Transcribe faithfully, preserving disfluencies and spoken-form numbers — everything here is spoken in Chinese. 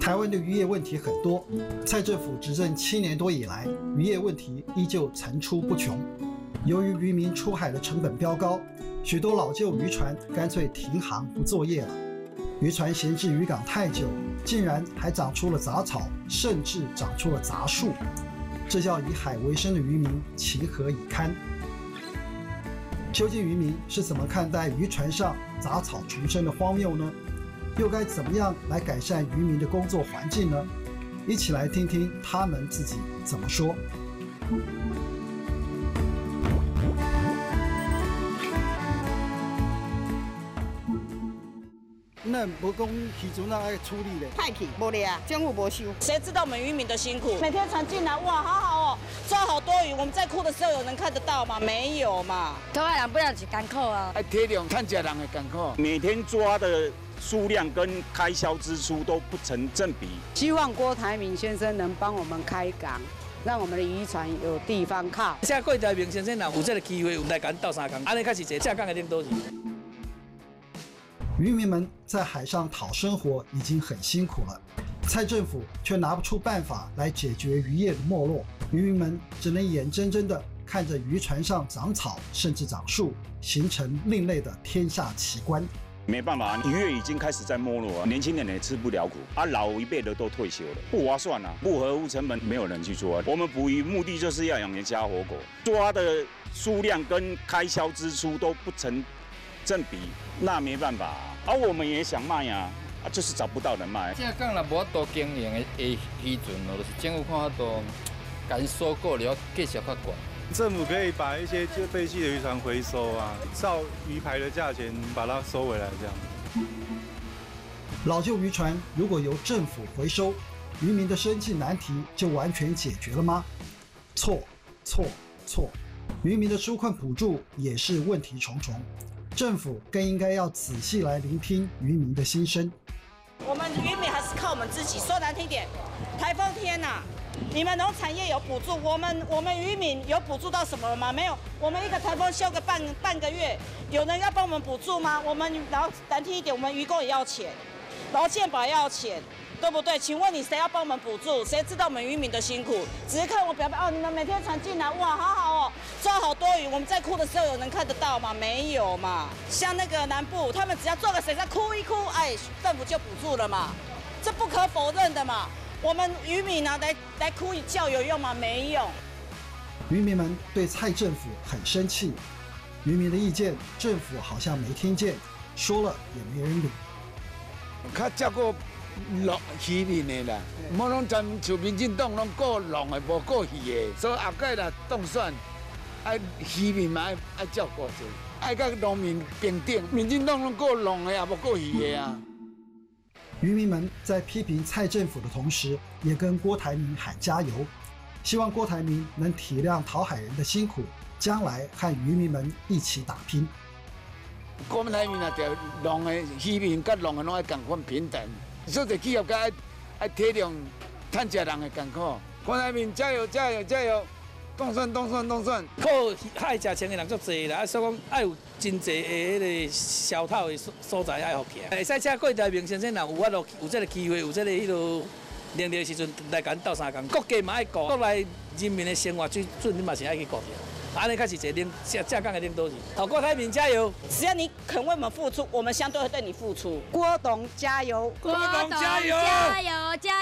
台湾的渔业问题很多，蔡政府执政七年多以来，渔业问题依旧层出不穷。由于渔民出海的成本飙高，许多老旧渔船干脆停航不作业了。渔船闲置渔港太久，竟然还长出了杂草，甚至长出了杂树。这叫以海为生的渔民情何以堪？究竟渔民是怎么看待渔船上杂草丛生的荒谬呢？ 又该怎么样来改善渔民的工作环境呢？一起来听听他们自己怎么说。那无讲渔船那爱处理嘞，太去无咧啊，政府无收。谁知道我们渔民的辛苦？每天船进来，哇，好好哦，抓好多鱼。我们在哭的时候，有人看得到吗？没有嘛。台湾人不要去艰苦啊，要体谅赚食人的艰苦。每天抓的 数量跟开销支出都不成正比。希望郭台铭先生能帮我们开港，让我们的渔船有地方靠。这郭台铭先生有这个机会，有来跟斗三工，安尼才是一个正港的领导人。渔民们在海上讨生活已经很辛苦了，蔡政府却拿不出办法来解决渔业的没落，渔民们只能眼睁睁地看着渔船上长草，甚至长树，形成另类的天下奇观。 没办法，渔业已经开始在没落了，年轻人也吃不了苦啊，老一辈的都退休了，不划算啊，不合乎成本，没有人去抓。我们捕鱼目的就是要养家活口，抓的数量跟开销支出都不成正比，那没办法啊。而、啊、我们也想卖啊，啊就是找不到人卖。这讲啦，无多经营的的渔船哦，就是政府看到敢收购了，继续发管。 政府可以把一些废弃的渔船回收啊，照鱼排的价钱把它收回来，这样。老旧渔船如果由政府回收，渔民的生计难题就完全解决了吗？错错错！渔民的纾困补助也是问题重重，政府更应该要仔细来聆听渔民的心声。我们渔民还是靠我们自己，说难听点，台风天呐、啊。 你们农产业有补助，我们我们渔民有补助到什么了吗？没有，我们一个台风休个半半个月，有人要帮我们补助吗？我们然后难听一点，我们渔工也要钱，劳健保也要钱，对不对？请问你谁要帮我们补助？谁知道我们渔民的辛苦？只是看我表面哦，你们每天船进来，哇，好好哦，抓好多鱼。我们在哭的时候，有人看得到吗？没有嘛。像那个南部，他们只要做个水上哭一哭，哎，政府就补助了嘛，这不可否认的嘛。 我们渔民啊，来来哭一觉有用吗？没用。渔民们对蔡政府很生气，渔民的意见政府好像没听见，说了也没人理。较照顾农渔民的啦，莫拢咱像民进党拢顾农的，无顾渔的，所以后盖啦当选，爱渔民嘛爱爱照顾者，爱甲农民平等。民进党拢顾农的，也无顾渔的啊。 渔民们在批评蔡政府的同时，也跟郭台铭喊加油，希望郭台铭能体谅讨海人的辛苦，将来和渔民们一起打拼。郭台铭啊，就农的渔民甲农的拢爱同款平等，所以企业家爱体谅赚食人的艰苦。郭台铭加油加油加油！当选当选当选！靠海食青的人足济啦，所以讲爱有。 真侪诶，迄个小偷诶所所在爱好行，会使请郭台铭先生，若有法落有即个机会，有即、這个迄落能力诶时阵来甲咱斗相共，国家嘛爱顾，国内人民诶生活水准你嘛是爱去顾着，安尼才是一个领正正港诶领导人。好，郭台铭加油！只要你肯为我们付出，我们相对会对你付出。郭董加油！郭董加油！加油！加油！